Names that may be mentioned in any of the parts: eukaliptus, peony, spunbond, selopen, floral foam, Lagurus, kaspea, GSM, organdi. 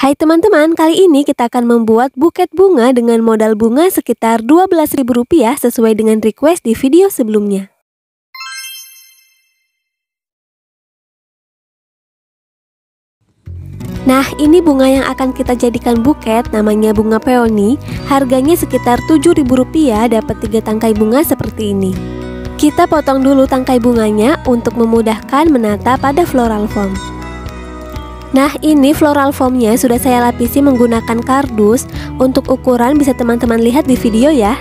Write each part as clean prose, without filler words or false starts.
Hai teman-teman, kali ini kita akan membuat buket bunga dengan modal bunga sekitar Rp12.000 sesuai dengan request di video sebelumnya. Nah, ini bunga yang akan kita jadikan buket, namanya bunga peony. Harganya sekitar Rp7.000, dapat 3 tangkai bunga seperti ini. Kita potong dulu tangkai bunganya untuk memudahkan menata pada floral foam. Nah, ini floral foamnya sudah saya lapisi menggunakan kardus. Untuk ukuran bisa teman-teman lihat di video ya.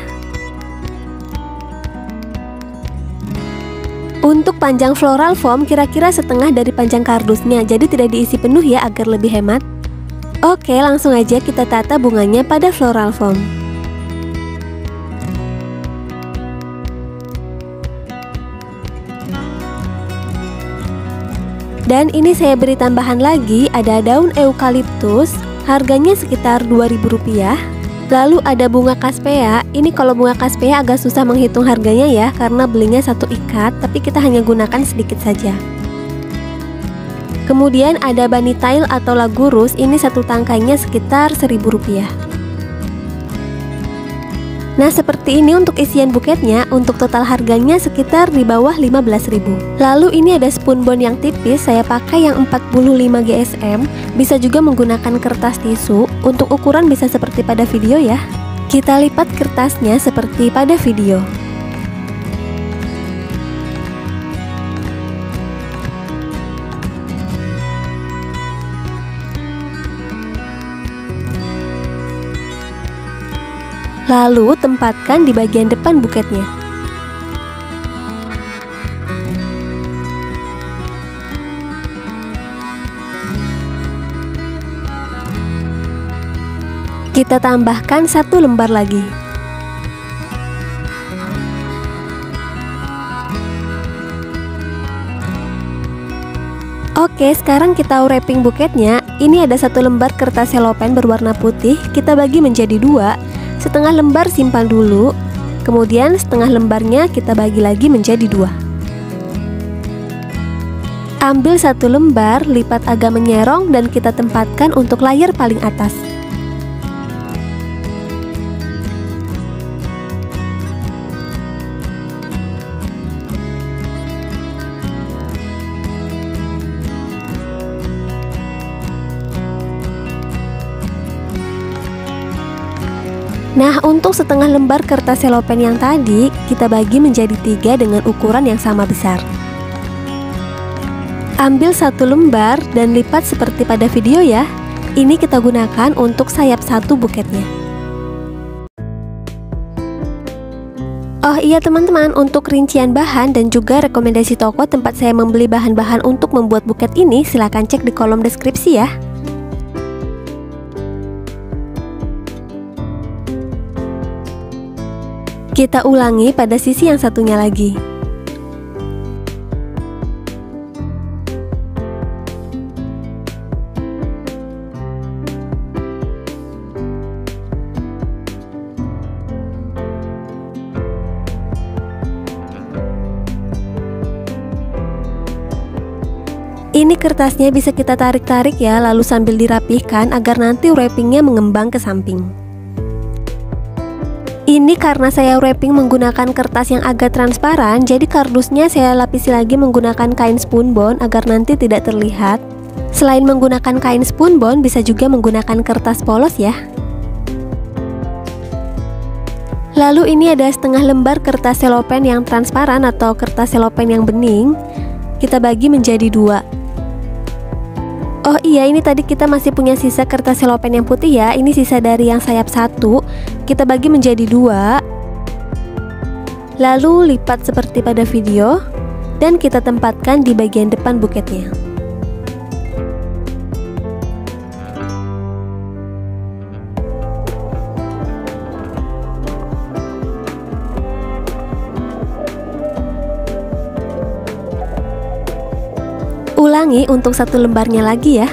Untuk panjang floral foam kira-kira setengah dari panjang kardusnya, jadi tidak diisi penuh ya agar lebih hemat. Oke, langsung aja kita tata bunganya pada floral foam. Dan ini saya beri tambahan lagi, ada daun eukaliptus, harganya sekitar Rp2.000. Lalu ada bunga kaspea. Ini kalau bunga kaspea agak susah menghitung harganya ya, karena belinya satu ikat, tapi kita hanya gunakan sedikit saja. Kemudian ada banitail atau lagurus, ini satu tangkainya sekitar Rp1.000. Nah, seperti ini untuk isian buketnya. Untuk total harganya sekitar di bawah 15.000. Lalu ini ada spunbond yang tipis, saya pakai yang 45 GSM, bisa juga menggunakan kertas tisu. Untuk ukuran bisa seperti pada video ya. Kita lipat kertasnya seperti pada video. Lalu tempatkan di bagian depan buketnya. Kita tambahkan satu lembar lagi. Oke, sekarang kita wrapping buketnya. Ini ada satu lembar kertas selopen berwarna putih, kita bagi menjadi dua. Setengah lembar simpan dulu, kemudian setengah lembarnya kita bagi lagi menjadi dua. Ambil satu lembar, lipat agak menyerong dan kita tempatkan untuk layar paling atas. Nah, untuk setengah lembar kertas selopen yang tadi, kita bagi menjadi 3 dengan ukuran yang sama besar. Ambil satu lembar dan lipat seperti pada video ya. Ini kita gunakan untuk sayap satu buketnya. Oh iya teman-teman, untuk rincian bahan dan juga rekomendasi toko tempat saya membeli bahan-bahan untuk membuat buket ini, silahkan cek di kolom deskripsi ya. Kita ulangi pada sisi yang satunya lagi. Ini kertasnya bisa kita tarik-tarik ya, lalu sambil dirapihkan agar nanti wrappingnya mengembang ke samping. Ini karena saya wrapping menggunakan kertas yang agak transparan, jadi kardusnya saya lapisi lagi menggunakan kain spunbond agar nanti tidak terlihat. Selain menggunakan kain spunbond, bisa juga menggunakan kertas polos ya. Lalu ini ada setengah lembar kertas selopen yang transparan atau kertas selopen yang bening, kita bagi menjadi dua. Oh iya, ini tadi kita masih punya sisa kertas selopen yang putih ya. Ini sisa dari yang sayap satu, kita bagi menjadi dua. Lalu lipat seperti pada video dan kita tempatkan di bagian depan buketnya. Ulangi untuk satu lembarnya lagi ya.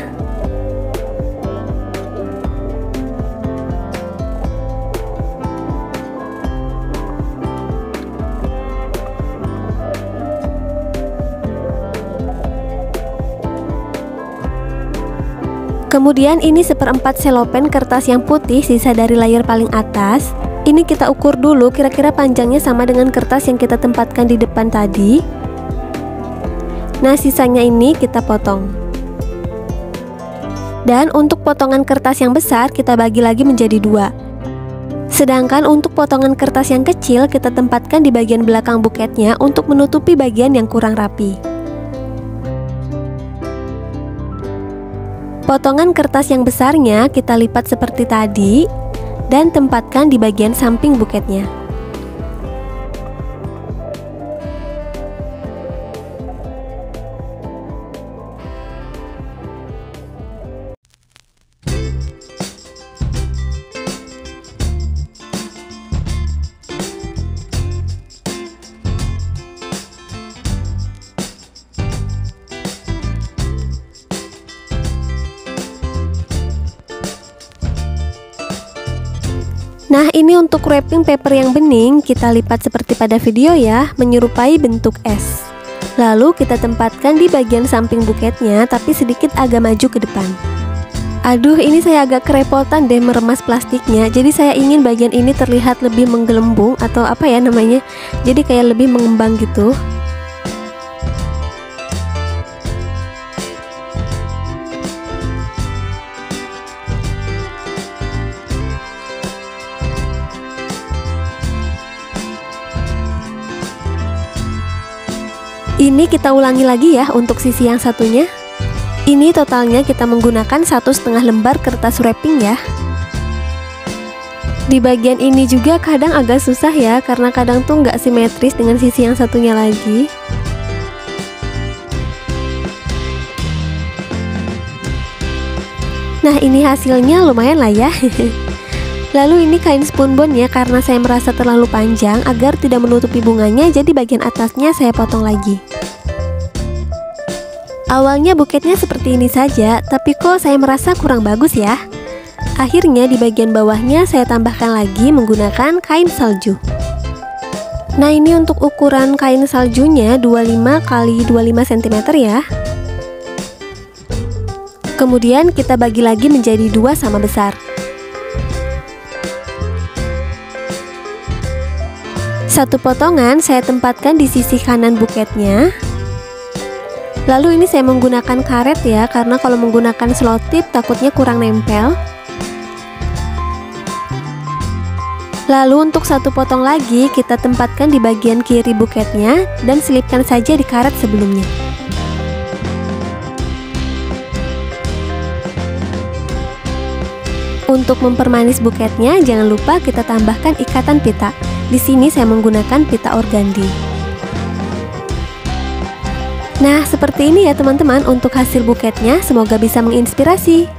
Kemudian ini 1/4 selopen kertas yang putih sisa dari layer paling atas. Ini kita ukur dulu kira-kira panjangnya sama dengan kertas yang kita tempatkan di depan tadi. Nah, sisanya ini kita potong. Dan untuk potongan kertas yang besar kita bagi lagi menjadi dua. Sedangkan untuk potongan kertas yang kecil kita tempatkan di bagian belakang buketnya untuk menutupi bagian yang kurang rapi. Potongan kertas yang besarnya kita lipat seperti tadi dan tempatkan di bagian samping buketnya. Nah, ini untuk wrapping paper yang bening kita lipat seperti pada video ya, menyerupai bentuk S. Lalu kita tempatkan di bagian samping buketnya tapi sedikit agak maju ke depan. Aduh, ini saya agak kerepotan deh meremas plastiknya. Jadi saya ingin bagian ini terlihat lebih menggelembung atau apa ya namanya. Jadi kayak lebih mengembang gitu. Ini kita ulangi lagi ya untuk sisi yang satunya. Ini totalnya kita menggunakan 1,5 lembar kertas wrapping ya. Di bagian ini juga kadang agak susah ya, karena kadang tuh nggak simetris dengan sisi yang satunya lagi. Nah, ini hasilnya lumayan lah ya. Lalu ini kain spunbond ya, karena saya merasa terlalu panjang agar tidak menutupi bunganya, jadi bagian atasnya saya potong lagi. Awalnya buketnya seperti ini saja, tapi kok saya merasa kurang bagus ya. Akhirnya di bagian bawahnya saya tambahkan lagi menggunakan kain salju. Nah, ini untuk ukuran kain saljunya 25 x 25 cm ya. Kemudian kita bagi lagi menjadi dua sama besar. Satu potongan saya tempatkan di sisi kanan buketnya. Lalu ini saya menggunakan karet ya, karena kalau menggunakan selotip takutnya kurang nempel. Lalu untuk satu potong lagi kita tempatkan di bagian kiri buketnya dan selipkan saja di karet sebelumnya. Untuk mempermanis buketnya jangan lupa kita tambahkan ikatan pita. Di sini saya menggunakan pita organdi. Nah, seperti ini ya teman-teman untuk hasil buketnya, semoga bisa menginspirasi.